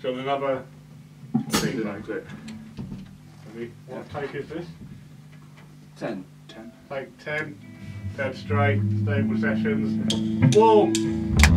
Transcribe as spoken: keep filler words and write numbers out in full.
So another thing like that. And what tape is this? Ten. Ten. Take ten. Dead Stray. Stable Sessions. Boom!